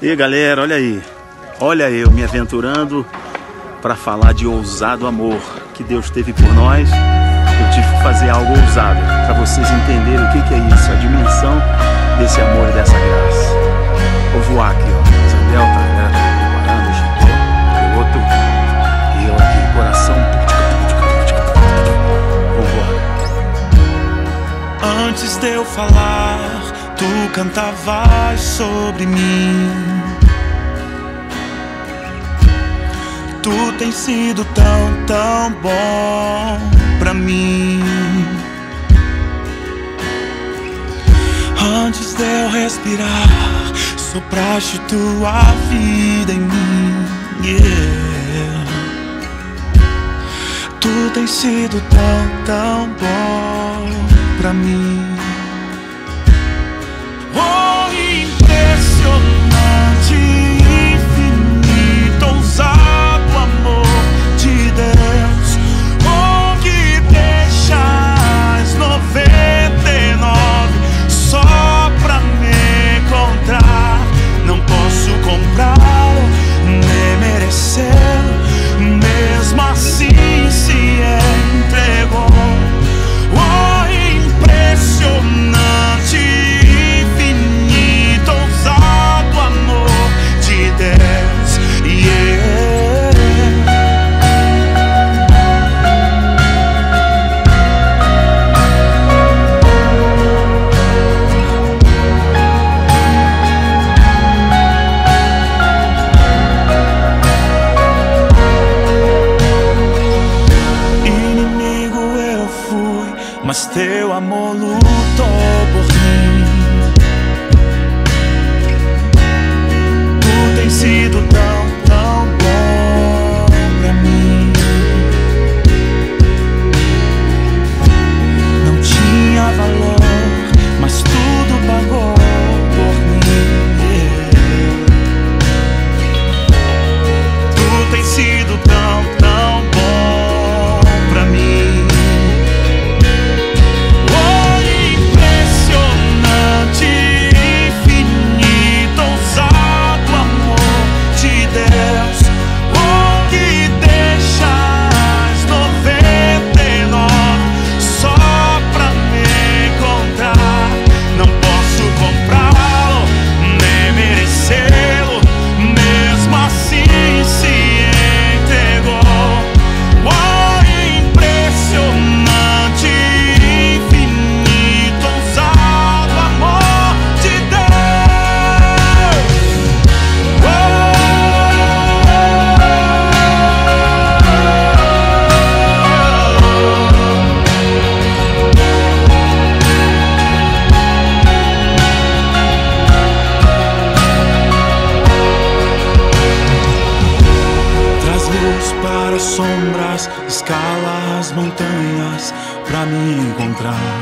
E galera, olha aí. Olha eu me aventurando para falar de ousado amor que Deus teve por nós. Eu tive que fazer algo ousado para vocês entenderem o que é isso, a dimensão desse amor e dessa graça. Vou voar aqui, ó. Essa delta, né? O outro, e eu aqui, coração. Vambora. Antes de eu falar, tu cantavas sobre mim. Tu tens sido tão, tão bom pra mim. Antes de eu respirar, sopraste tua vida em mim, yeah. Tu tens sido tão, tão bom pra mim. Oh, impressionante, infinito, ousado teu amor lutou por mim. Tu tens sido tão, tão bom pra mim. Não tinha valor, mas tudo pagou por mim, yeah. Tu tens sido tão, tão bom pra mim. Para sombras, escala as montanhas pra me encontrar.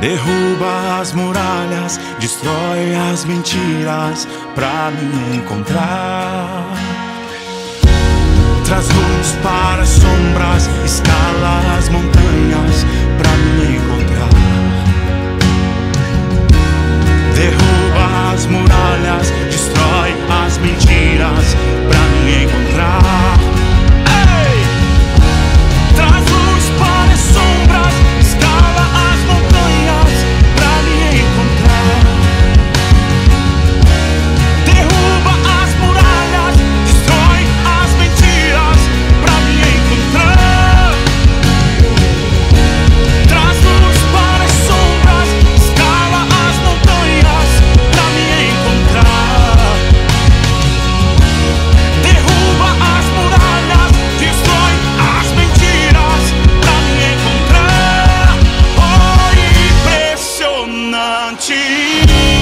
Derruba as muralhas, destrói as mentiras pra me encontrar. Traz luz para as sombras, escala as montanhas pra me encontrar. Derruba as muralhas, destrói as mentiras pra me encontrar. Ei! Traz luz para as sombras, escala as montanhas pra me encontrar. Derruba as muralhas, destrói as mentiras pra me encontrar. Traz luz para as sombras, escala as montanhas pra me encontrar. Impressionante.